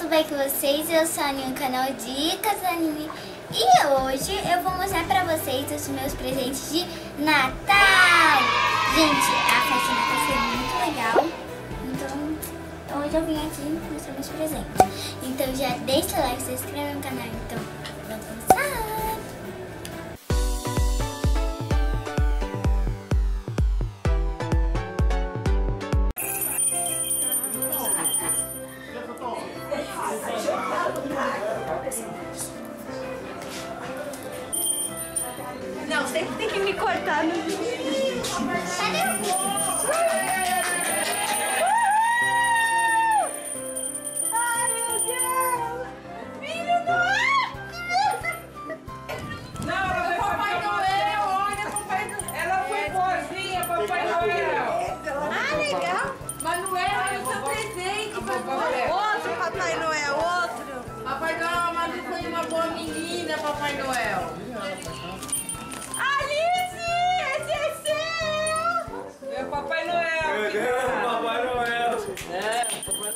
tudo bem com vocês? Eu sou a Nini, o canal Dicas da Nini, e hoje eu vou mostrar pra vocês os meus presentes de Natal. Gente, a festa de Natal foi muito legal, então hoje eu vim aqui mostrar meus presentes. Então já deixa o like, se inscreve no canal, então vamos começar! Não, sempre tem que me cortar no vídeo. Ai, meu Deus! Filho do ar! Não, Papai Noel, olha, Papai Noel. Ela foi boazinha, Papai Noel. Ah, legal. Manuel, olha o seu presente, Papai Noel. Outro Papai Noel, outro. Papai Noel, a Manu foi uma boa menina, Papai Noel. Papai Noel! Meu Deus, Papai Noel! É, Papai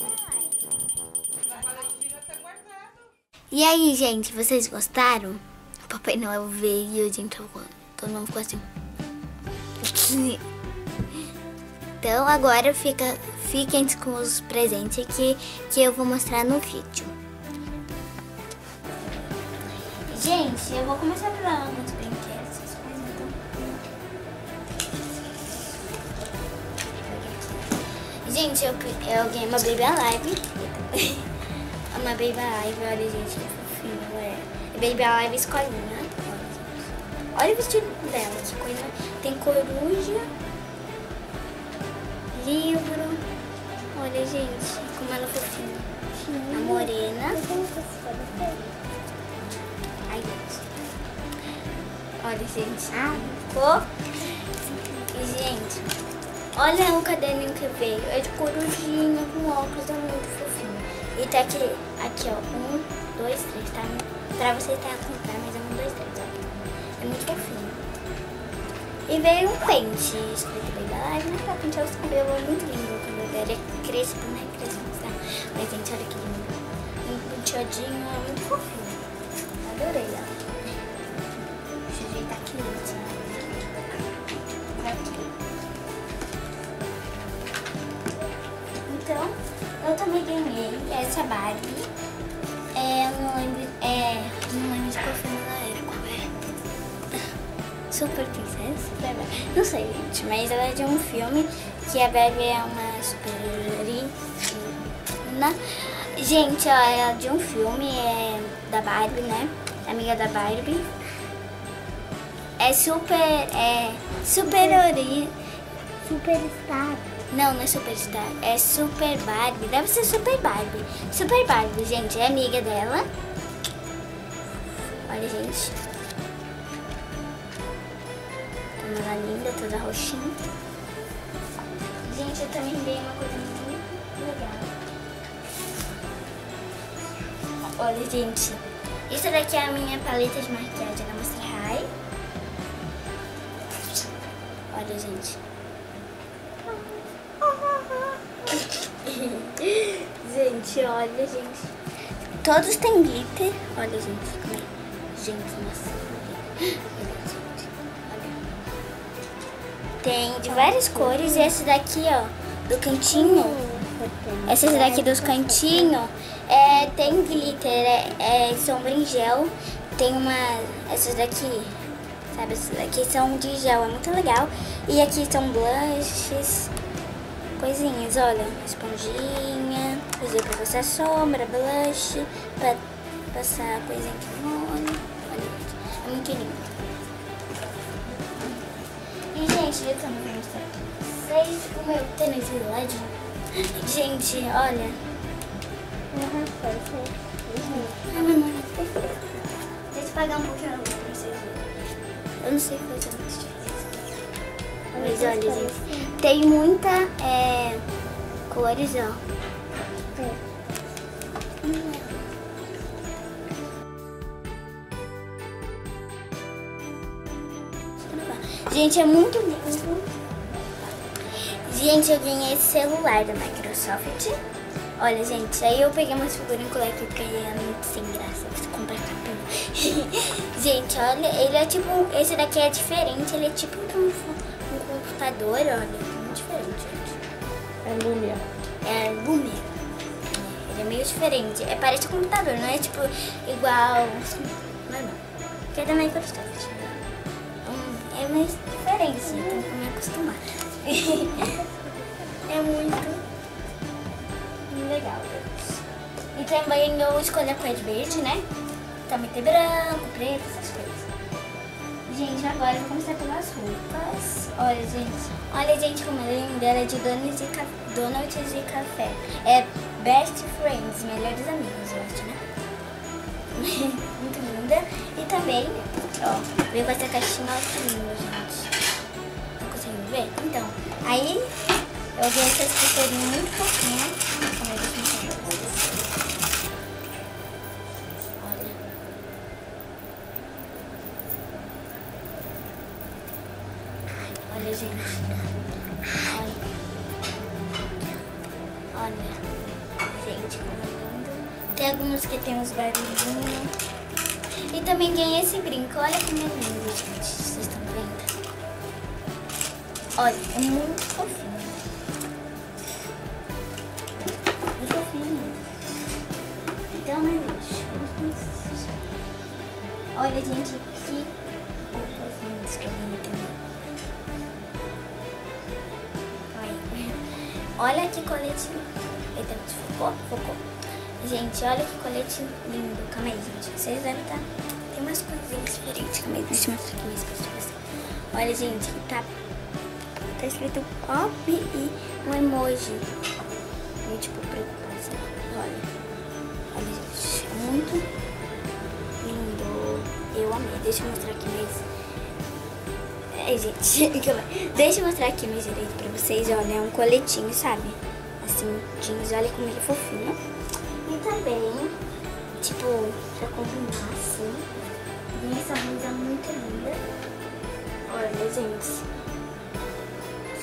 Noel! E aí, gente, vocês gostaram? O Papai Noel veio, gente, todo mundo ficou assim. Então agora fiquem com os presentes que eu vou mostrar no vídeo. Gente, eu vou começar por alguns brinquedos. Gente, eu ganhei uma Baby Alive. Uma Baby Alive, olha, gente, que fofinho, é. Baby Alive escolinha. Olha o vestido dela, que coisa. Tem coruja, livro. Olha, gente, como ela é fofinha. A morena. Ai, gente. Olha, gente. Ah, ficou. E, gente... Olha o caderninho que veio, é de corujinha, com óculos, é muito fofinho. E tá aqui ó, 1, 2, 3, tá? Pra você tá contar, mas é 1, 2, 3, ó. É muito fofinho. E veio um pente, escrito bem da live, mas pra pentear os cabelos é muito lindo. Quando eu der, cresce, não é crescente, tá? Mas gente, olha que lindo. Um penteadinho, é muito fofinho. Adorei, ó. Deixa eu ajeitar aqui, gente. Então, eu também ganhei essa Barbie. Eu não lembro de qual filme ela era, qual é? Super Princesa? Não sei, gente, mas ela é de um filme que a Barbie é uma super-heroína. Gente, ela é de um filme, é da Barbie, né? Amiga da Barbie. É super... é... super-heroína. Superstar. Não, não é Superstar, é Super Barbie. Deve ser Super Barbie. Super Barbie, gente, é amiga dela. Olha, gente. Como ela é linda, toda roxinha. Gente, eu também dei uma coisa muito legal. Olha, gente. Isso daqui é a minha paleta de maquiagem da Monster High. Olha, gente. Gente, olha, gente. Todos têm glitter. Olha, gente, como é. Gente, nossa. Olha. Tem de várias cores. E esse daqui, ó, do cantinho. Esses daqui dos cantinhos tem glitter, sombra em gel. Tem uma... essas daqui, sabe? Essas daqui são de gel, é muito legal. E aqui são blushes, coisinhas, olha, esponjinha, usei pra passar sombra, blush, pra passar coisinha aqui no olho, olha, é muito lindo. E gente, eu também vou mostrar pra vocês o meu tênis de LED. Gente, olha. Deixa eu pagar um pouquinho pra vocês verem. Eu não sei fazer isso. Mas olha, gente, tem muita cores, ó. Gente, é muito lindo. Gente, eu ganhei esse celular da Microsoft. Olha, gente, aí eu peguei umas figurinhas e coloquei porque ele é muito sem graça. Eu comprei capinha. Gente, olha, ele é tipo... Esse daqui é diferente, ele é tipo um computador, olha. Muito diferente, gente. É Lumia. É Lumia. Ele é meio diferente. É, parece um computador, não é tipo igual... Mas não. Porque é da Microsoft. É meio diferente, então eu me acostumar. É muito... legal. E também eu escolhi a cor de verde, né? Também tem branco, preto, essas coisas. Gente, agora eu vou começar pelas roupas. Olha, gente, como eu lembro dela é de Donuts e Café. É Best Friends, melhores amigos, eu acho, né? Muito linda. E também, ó, veio com essa caixinha, olha que linda, gente. Não consigo ver? Então, aí eu vi essas figurinhas muito fofinhas. Olha, gente. Olha. Gente, como é lindo. Tem alguns que tem uns barulhinhos. E também ganhei esse brinco. Olha como é lindo, gente. Vocês estão vendo? Olha, é muito fofinho. Muito fofinho. Então, né, gente? Olha, gente, que fofinho esse caminho também. Olha que colete. Eita, focou. Gente, olha que colete lindo. Calma aí, gente. Vocês devem estar. Tem umas coisinhas diferentes. Calma aí, deixa eu mostrar aqui mais pra vocês. Olha, gente, tá escrito pop e um emoji. E tipo, preocupação. Olha, gente, é muito lindo. Eu amei. Deixa eu mostrar aqui mais. É, gente, deixa eu mostrar aqui mais direito pra vocês, olha, é um coletinho, sabe? Assim, jeans, olha como ele é fofinho. E também, tipo, pra combinar assim. E essa blusa é muito linda. Olha, gente.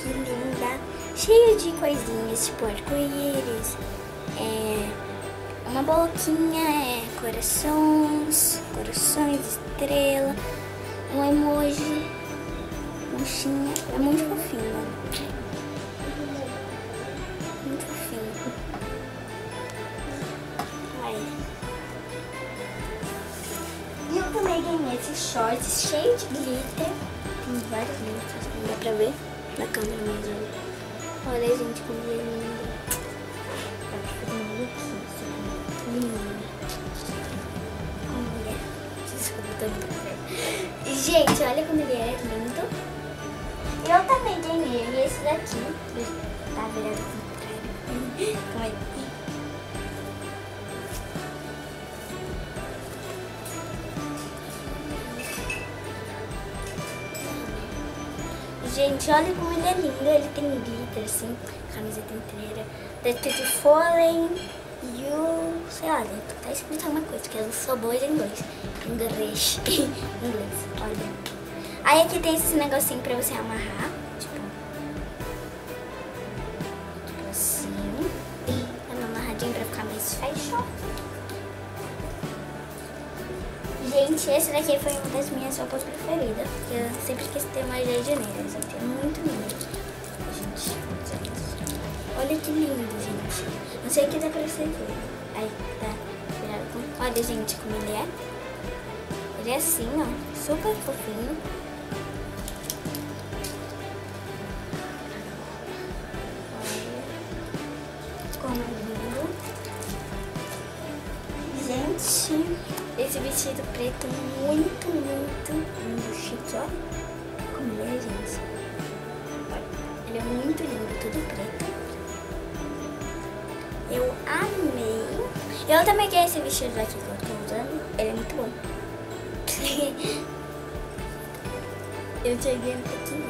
Que linda. Cheia de coisinhas, tipo arco-íris. É uma boquinha, é corações, estrela, um emoji. É muito fofinho, muito fofinho. Aí. E eu também ganhei esses shorts cheios de glitter. Tem vários glitters, não dá pra ver na câmera mesmo. Olha, gente, como é lindo. Olha, desculpa, tô muito. Gente, olha como ele é lindo. Eu também ganhei esse daqui. Tá virado contrário. Como é que... Gente, olha como ele é lindo. Ele tem glitter, assim. Camiseta inteira. Daqui de Fallen. E o... Sei lá, tá escrito alguma coisa. Que eu sou boa em inglês. Inglês. Olha. Aí aqui tem esse negocinho pra você amarrar, tipo assim, e uma amarradinha pra ficar mais fechado. Gente, esse daqui foi uma das minhas roupas preferidas, porque eu sempre esqueci de ter uma jardineira, isso aqui é muito lindo. Gente, olha que lindo, gente. Não sei o que dá pra você ver. Aí, tá virado com... Olha, gente, como ele é. Ele é assim, ó, super fofinho. Gente, esse vestido preto muito chique, ó. Como ele é, gente. Ele é muito lindo, tudo preto. Eu amei. Eu também quero esse vestido aqui que eu tô usando. Ele é muito bom. Eu cheguei um pouquinho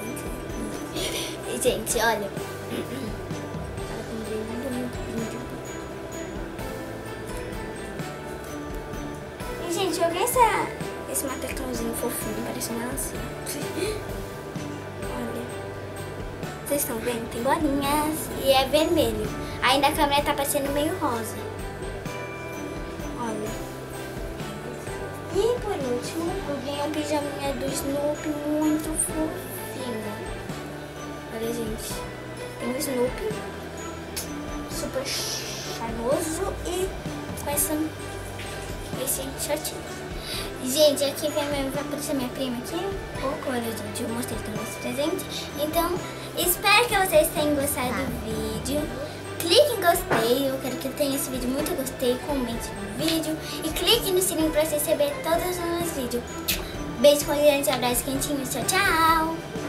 antes. Gente, olha. Eu vi esse macacãozinho fofinho, parece uma lancinha. Olha. vocês estão vendo, tem bolinhas e é vermelho. Ainda a câmera tá parecendo meio rosa. Olha. E por último, eu ganhei a pijaminha do Snoopy, muito fofinha. Olha, gente. Tem o Snoopy, super charmoso, e com esse shortinho. Gente, aqui vai aparecer minha prima aqui. Olha, gente, eu mostrei todo esse presente. Então, espero que vocês tenham gostado do vídeo. Clique em gostei, eu quero que tenha esse vídeo muito gostei. Comente no vídeo e clique no sininho pra receber todos os meus vídeos. Beijo com grande abraço quentinho, tchau, tchau!